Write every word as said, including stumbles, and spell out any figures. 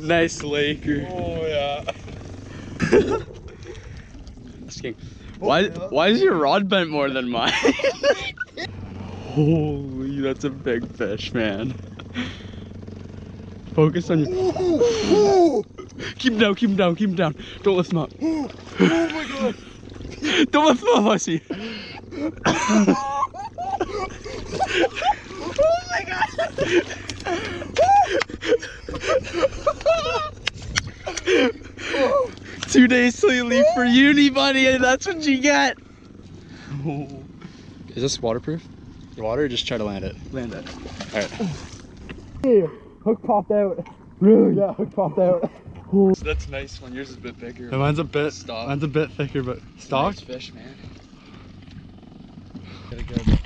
Nice Laker. Oh yeah. Why why is your rod bent more than mine? Holy, that's a big fish, man. Focus on your... Keep him down, keep him down, keep him down. Don't lift him up. Oh my god. Don't lift him up, hussy. Oh my god. Two days till you leave for uni, buddy, and that's what you get. Oh. Is this waterproof? Water, or just try to land it. Land it. Alright. Hey, hook popped out. Really? Yeah, hook popped out. So that's a nice one. Yours is a bit bigger. And mine's a bit stock. Mine's a bit thicker, but stock. Nice fish, man. Gotta go.